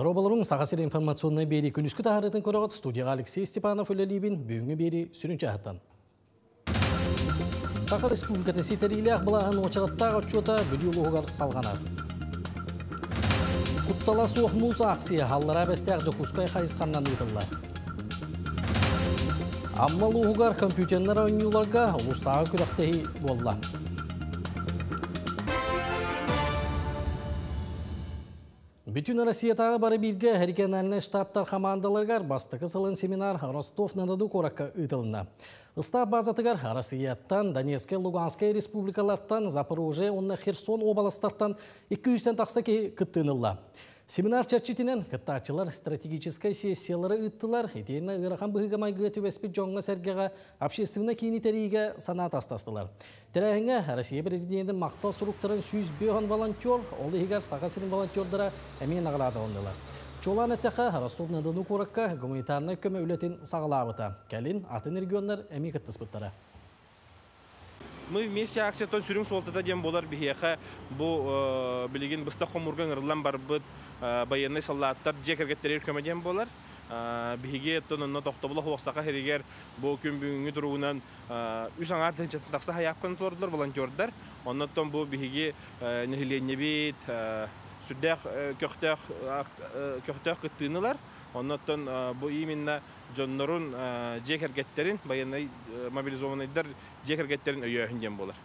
Нұрабаларың сағасыр информационны бері күніскі тағарытын көрағат студияға Алексей Степанов өлелейбін бүйінгі бері сүрінші ағаттан. Сақыр республикатысы тәрілі ақбылаған очараттағы отчета бүді ұлығығар салғанар. Құттала соқ мұз ақсия халлара бәсті ақ жоқұскай қайысқаннан етілі. Аммал ұлығығар компьютерлер ойынларға ұлыстағы күрақтығы болла. Bütün Rossiyadağı barı birge herkenlerine ştabtar komandalargar bastıkı sılın seminar Rostov-na-Do'da korakka ıtılına. Istab bazatıgar Rossiyadan, Donetsk, Lugansk Respublikalardan, Zaporojye, onna Kherson obalastardan 200'den taksaki kıttınılla. Seminar çerçetinen kıttaçılar stratejiskiy sesiyaları ıttılar, eteğine ırağan bıhıgamay gıtı vespit jonga sergeğa, общественна kini teriğe sanat astastılar. Terahine, Rossiya Prezidenti Maktal Suruktar'ın 100 volontör, oğlu higar sağasının volontördara emin ağladı ondalar. Çolan eteğe, Rostov-na-Do'nun kurakka, humanitarna köme ületin sağlağıbıta. Kalin, atın ergiyonlar emin kıttıspıttara. Мы вместе акция тон сюрюм солтада дем болар бихеха бу билигин быста хомурган ырлан барбыт баянны салаттар жекергеттер көмөдем болар биге тонно токтобула хоксака херигер бу күнбүнгү туруунан үсаң артын чатта такса хаяпкан тордор волонтёрдар оннотон бу биге нехиленебит сүддер көхтөр кыттынылар Ondan bu iminle canların cek hareketlerin bayanay mobilizovanıdır cek hareketlerin öğünden bolar.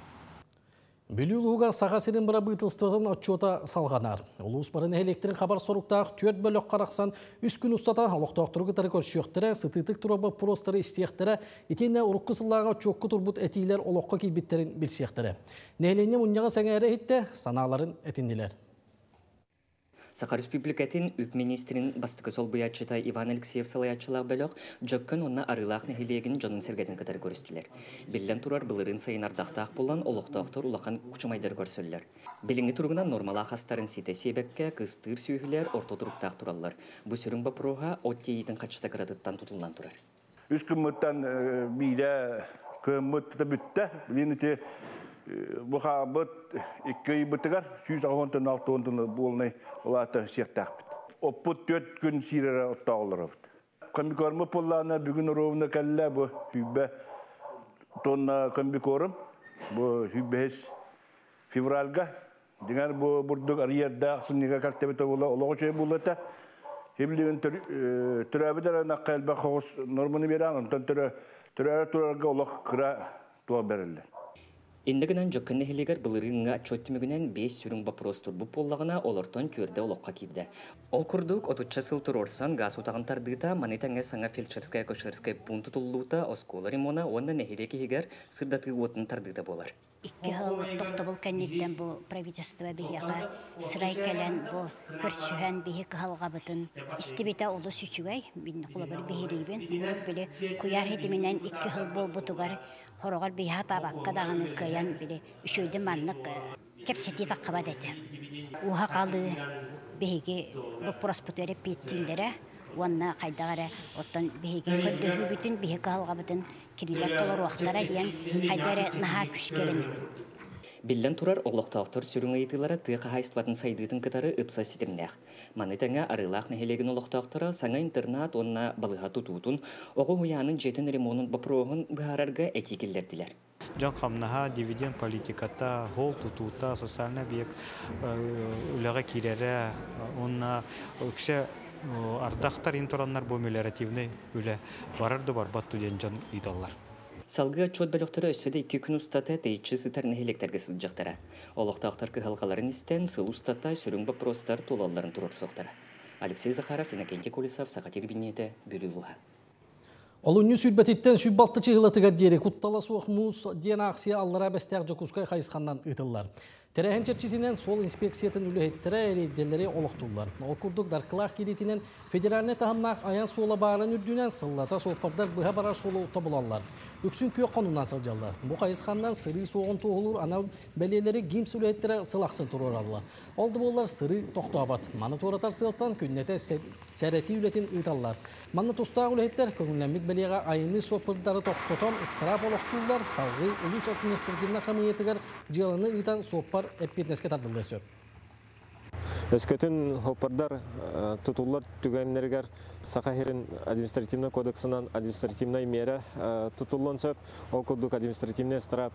Bülüğluğa sağasının bırakıtılstığın açıda salganar. Ulus barın elektrin haber soruktağ tört bölük qaraqsan 3 gün ustatan alıqtaqtırıqı tarıqor şüqtire, sıtıtık turabı prostarı istiqtire, itinle uruqqısıllağa çoğu turbut etiyler oluqqa kilbitlerin bilsiqtire. Nehlenye munyağı sənəre hitte sanaların etindiler. Сахар республикатын үп министрин бастыкы сол буячыта Иван Алексеев салаячылар бөлөк жоккан онна арылақ нехилегин жанын сергедин катары көрістілер. Белден турар былырын сайын ардақтақ болан олықтақтар улақан күчумайдар көрсөлілер. Белінгі тургынан нормала хастарын сите себекке кыстыр сүйхілер орто туруктақ тураллар. Бу сөрің бапроға отте ейтін қачыта крадыттан тұтылдан турар. Үз күмміттен бейде көммітті бүтті. Леніте Buhabut 2 yıl 116 bolnay olata siyatak bit. Oput 4 gün sirere ottağlar bit. Kombikormu pollana bugün rovna kalla bu hübbe tonna kombikorum bu hübbes fevralga diğer bu burduk ariyada sunniga kaktebe tola olaçay bulata hibligin türabidara nakal bahos normunu beran ton türarga olaq kıra tuğa berildi. Индигинен жоккан нехилигер билиринга чөттүмүгүнен 5 сүрүң бапростур бу поллагына олортон көрдө олокка кирди. Ол курдук отучча сылтыр орсан газ утагын тардыта манитанга саңа фельдшерская кошерская пункту туллута оскола ремона онна нехилеги хигер сырдаты уотун тардыта болар. 2 yıl токтобул кенниттен бу правительство бияга сырай келен бу көрсүгөн бийик халга бүтүн истибита улу сүчүгөй минни кула бир бирибин биле куяр хетименен 2 yıl болбутугар Horogor biha tabakka dağını kayan biri üşüydü manlık kepseti takıba dedi. Uha kalı bihigi bu prosputörü bittilere onunla kaydağara ottan bihigi gördüğü bütün bihigi halga bütün kiriler dolar uaktara diyen kaydağara naha küskerini. Billen turar oğluqtağıtır sürüngü eğitilere tıqa hayıstvatın saydığın kadarı ıpsa sitemler. Manetana arılaq nehelegin oğluqtağıtıra sana internat onna balığa tututun, oğu uyanın jetin remonun baproğun bihararga etikillerdiler. Can hamnaha dividend politikata, hol tututa, sosyalne bir ulağa kirere, onna ökse ardaqtar intoranlar bu melerativne üle varardı var battı dencan idallar. Salgı açıot bölüktörü ösüde 2 gün ustata teyitçi sıtar nehelekterge sılcaqtara. Olaqta aqtarkı halqaların isten sıl ustata sürüngba prostar tolalların turur soqtara. Алексей Захаров, Иннокентий Колесов, Сақатер Бинеті, Бөлілуға. Олынны сүлбәтеттен сүлбалтты чығылатыға дері құттала соқ мұз ден ақсия аллара бәстіғ жоқұскай қайысқаннан ұйтылар. Тәрәхен чәрчетінен сол инспекциятын үлі әттірі әрейдерлері олықтылар. Ол күрдік дарқылақ керетінен федеральне тағымнақ аян сола бағарын үрдінен сыллата соқпардар бұға барар солы ұтта бұлалар. Үксін көй қонуынан сылжалар. Бұ қайысқаннан сыры соғын тоғылыр, анау бәлелері гимс үлі әттірі сылақсын тұрыр алылар. Алды болар сыры тоқты абат. Маны торатар сылтан күннәті сәрәті үлетін ұйталар. Маны тұстағы үлі әттер көңілінләмік бәлеға айыны соқпардары тоқтотон ыстырап олықтылар. Салғы үліс өтінестіргінің қамиетігер жылыны ұйтан соқпар Эппетнеске тардылды сөп. Эскөтүн хопардар тутуллар түгәннәргәр Сахахирин административный кодексынан административный мера тутуллонсып, окулдук административный страп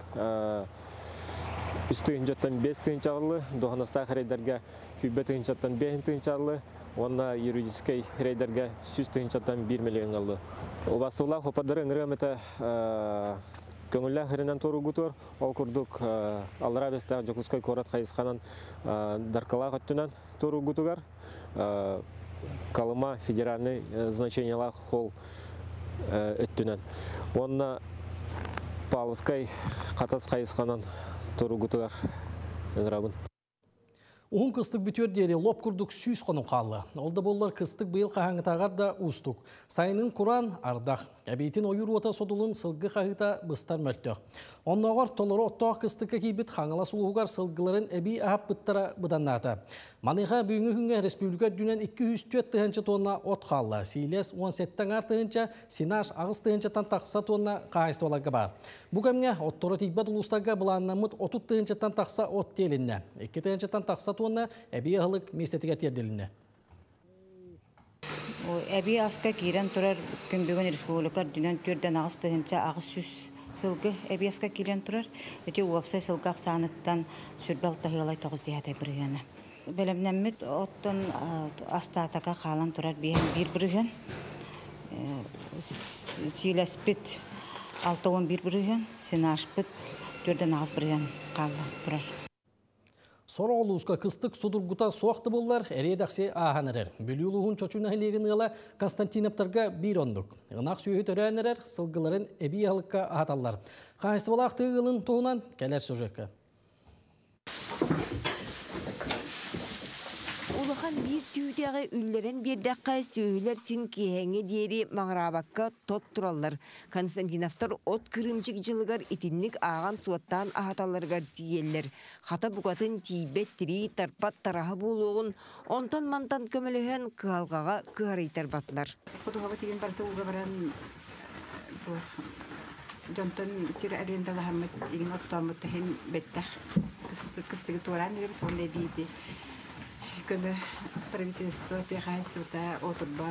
үстүнҗәттән 5-нче яллы, доханаста хәрәйдәргә күбәтенчәттән 5-нче яллы, онда юридический хәрәйдәргә 300-нчәттән 1 миллион яллы. Убасулла хопардар ңрәмәтә Köngüller herinden toru gutur, okurduk alra beste jokuskay korat kayıskanan darkala kattunan toru gutugar. Kalıma federalni znaçenyalar hol ettunan. Onna Pavlovskay katas kayıskanan toru gutugar enrabın. Oğun kıstık bütür deri lop kurduk süs konu kallı. Olda bollar kıstık bıyıl kahangı tağar da ustuk. Sayının kuran ardaq. Ebeytin oyur ota sodulun sılgı kahıta bıstar mörttü. Onlağar toları ottağı kıstıkka kibit hangala suluğugar sılgıların ebi ahap bıttara bıdanlata. Maniha büyüğünü hünge Respublika dünen 200 tonna ot kallı. Siles 17'ten artığınca, Sinaş ağıstığıncadan taqsa tonna kahiste olaga bar. Bu kamne ottora tikbat ulustaga bulanlamıt 30'tan taqsa ot telinne. 2'tan taqsa ona ebiye halık mistetiga terdiline. O ebiye aska kiren turar kümbügen respublika dünen törden ağıstı hınca ağıssüz sılgı ebiye aska kiren turar. Eti uapsay sılgaq sanıktan sürbal tahilay toğuz ziyade birgene. Belemnemmit ottan astataka kalan turar bihen bir birgen. Silespit 6-10 bir birgen. Sinaşpit törden ağız birgen kalan turar. Sonra oluzka kıstık sudurguta soğaktı bollar, eriye daxsi ahan erer. Bülüyuluğun çocuğuna hilegen ığla Konstantinoptarga bir onduk. Inak süyühü töreğen erer, sılgıların ebi halıkka ahatallar. Kayıstı balaktığı ığılın toğunan keler sözcükka. Улахан бир түйдегі үллерін бір даққа сөйлер сен кейәңе дейірі маңырабаққа тот тұралар. Константиновтар от кірімчік жылығар етінлік ағам суаттан ахаталарғар дейелер. Хата бұғатын тейбет тірі тарпат тарағы болуғын, онтан мантан көмілігін кығалғаға кығарай тарбатлар. Құдығаға теген барты ұлға баран жонтан сері әрендалы хаммат еген отуамыт тәхен бәттәқ қыстығы туаран еріп ондай бейді. Kömü pravitelstvo pehaystuta oturba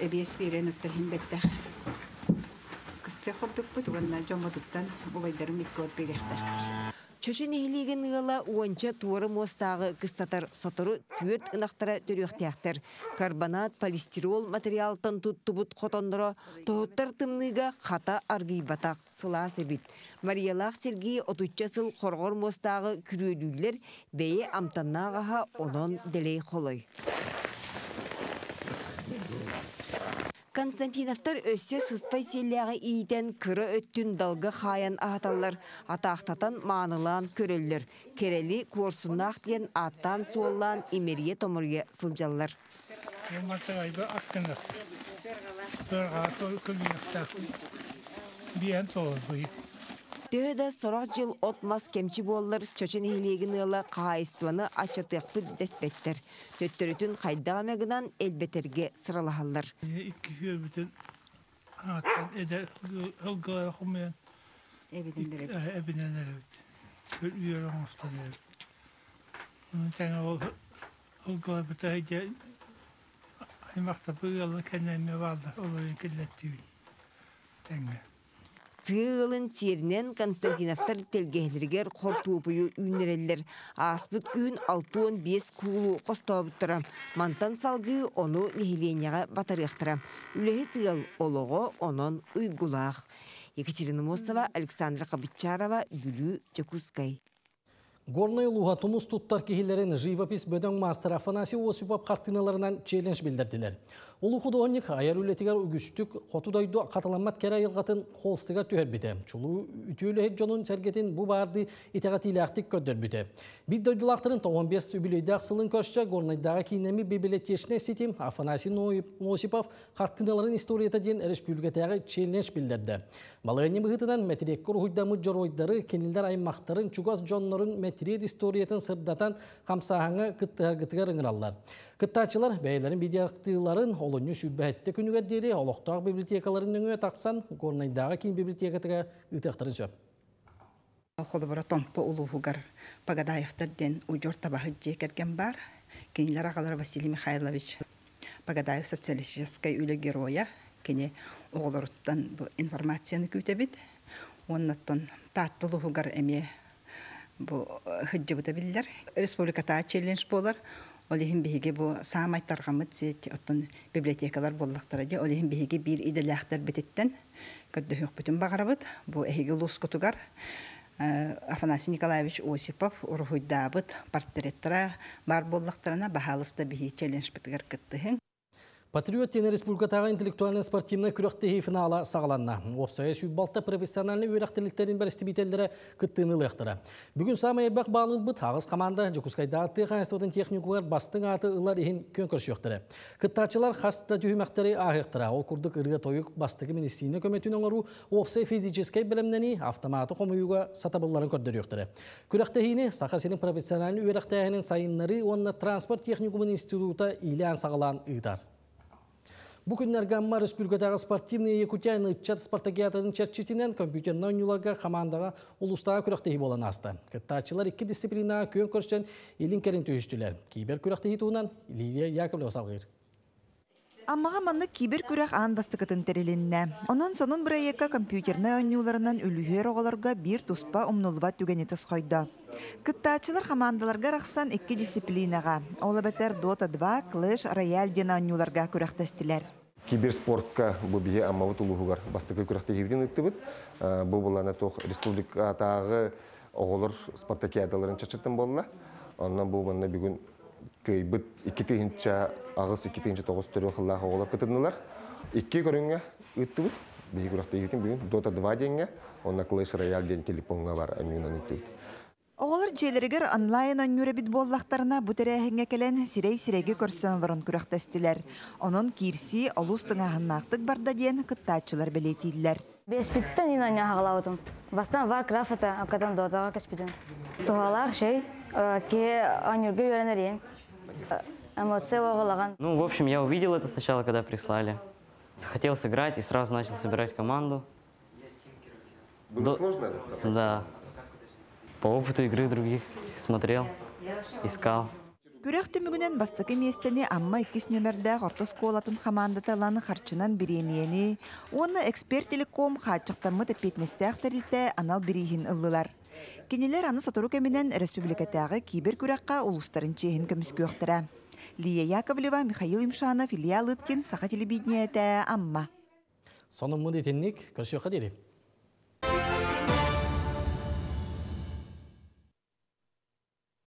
EBS veren ötte hindekte. Kıstı kurduk bu onna jomaduktan bu baydarım ikkot birikte. Çöşün ehlegen ığla uanca tuarı mostağı kıstatar sotoru tüört ınaktara törükteyaktar. Karbonat, polistirol materialtan tuttubut kotondoro tohuttar tımnıga hata argıybatak sıla sebit. Mariyalah Sergey 30 yıl korgor mostağı kürülüller beye amtanağaha onun deley kolay. Konstantinovtar össe sıspay selliağı iyiden kırı öttün dalga hayan ahatallar, ataqtatan manılan köröller, kereli korsunaq diyen attan suollan imeriye tomurge sıljallar. Döhöda sorak yıl otmaz kemçi bollar, çöçen hilegin ığla kahayıstvanı açatıqpı despetler. Töttörütün haydağamagınan elbeterge sıralahallar. İkki hürbütün haatan eder, ılgılara kumayan ebinen erebit. Üyeren ustan erebit. Onun tane o ılgılar bütahıca aymakta bu yılın kendine varlar, olayın kirlettiğin. Tengme. Tığılın serinen Konstantinovtar telgehlerger kortupuyu ünreller. Asput gün 6-5 kuulu kostoğubutturam. Mantan salgı onu lehilenyağa batarıqtıram. Ülehi tığıl oloğu onun uygulağ. Yekaterina Mosova, Aleksandra Kabitcharova, Bülü, Jokuskay. Горный луға тумыз туттар кейлерін живопис бөдің мастер Афанасий Осипов картиналарынан челлендж билдирдилер. Улу художник аяр үлетигер үгүштүк котудойду каталамат кера йылгатын холстыга төрбите. Чулуу үтүлө жонун сергетин бу барды итагатилактык көдөрбите. Биддойдулактырын 15 юбилейдак сылын көшчө горныйдагы кинеми библиотечне сетим Афанасий Осипов картиналарын историята ден республикадагы челлендж билдирди. Малайны быгытынан материалдык уйдамы жоройдары кинилдер аймактарын чугас жоннорун Metriyet istoriyatın sırdatan kamsahana kıttığar ıngırallar. Kıttağçılar beylerin bidiyaktığların olunyu şübbahette künüge deri oloqtağ bibliotekaların önüne taksan Gornaydağı kin bibliotekatıga ütüktürüzü. Xolubara tompa uluğugar Pagadaev'den ucur tabahıcı kerken bar. Kiniler ağalar Vasily Mikhailovich Pagadaev sosyalistiyaskai üle geroya. Kini oğuluruttan bu informasyonu kütebit. Onunla tatlı uluğugar emi bu hıcı butabildiler. Respublikata challenge bolar. Olehim bihige bu samaytar gamıt otun bibliotekalar bollaqtaraja. Olehim bihige bir idilahtar bititten. Kördühük bütün bağarabıt. Bu ehige luskutugar. Afanasi Nikolaevich Osipov Urhuydabıt portrettara bar bollaqtarana bahalısta bihi challenge bitgar kittihin. Patriot Tene Respublikatağa intellektualna sportimna kürektehi finala sağlanna. Ofsaya sübalta profesyonalni öyraqtiliklerin beristibitelere kittini lehtara. Bugün Samayerbaq bağlılıbıt Ağız komanda Jokuskaydaty Hansatın texnikular bastın atı ıllar ehin könkörüş yoqtara. Kittaçılar hasta dühümaqtari ahıqtara. Ol kurduk ırga toyuk bastığı ministrine kömetüne oru ofsay fizikiskay bilimneni avtomatı qomuyuga satabılların kördür yoqtara. Kürektehini sahasinin profesyonalni öyraqtahinin sayınları onna transport texnikumun instituta ilan sağlan ıdar. Bugünler Gamma Respublikatağı Sportivnaya Yekutiyanı Itçat Spartakiyatanın çerçetinden kompüterna oynularga komandağa ulustağa kürektehi bolan astı. Kıttaçılar iki disiplina köy körşen elin kerin töyüştüler. Kiber kürektehi tuğunan Lilya Yakovleva salgıyır. Ammağa manlık kiber kürek an bastıkıtın terilinne. Onun sonun burayaka kompüterna oynularından ölüher oğalarga bir tuspa umnulba tügenitis koydu. Kıttaçılar komandalarga raqsan iki disiplinağa. Ola beter Dota 2, Clash, Royale dena oynularga kürektestiler. Киберспортка бу бие аммавыт улугар бастыкы күрәктә һевдин иктебит. Бу булана тох республикатагы оголор спартакиадаларын чачыттым болла. Аннан бу менә бүген кайбит 2-нче агыз 2-нче 9 төрле хыллар оголор кытындылар. 2 көрөнгә иттебит. Бие күрәктә һевдин бүген Dota 2 дигәнгә, онда Clash Royale дигән телефонга бар аминан иттебит. Оголор җелергә онлайн оннюре битболлактарына бу тәрәһенгә килгән сирәй-сирәге көрсәнләрен күрәктәстеләр. Аның кирси алустыңа һыннактык барда дигән кыттачылар белетидләр. Беспиттен инанья һаглавдым. Бастан Warcraft ата акадан додага кеспидем. Тугалар шәй ке оннюрге йөрәнәрен. Эмоция вагылаган. Ну, в общем, я увидел это сначала, когда прислали. Захотел сыграть и сразу начал собирать команду. Было сложно? Да. По опыту игры других смотрел, искал. Күрәктем бүгеннән бастыкы местене амма 2 номердә Гортос Колатын командаты ланы харчынан биремиене, оны эксперттелек.com хачыктамы тепетнестә хәтерлтә анал биреген ыллылар. Кинеләр аны сатыру кеменнән республикатагы кибер күрәккә улустарын чеһин көмскә яктыра. Лия Яковлева, Михаил Имшанов, Илья Лыткин, Саха телевидениедә амма. Соның мөдәтенник, көрсәк хәдәри.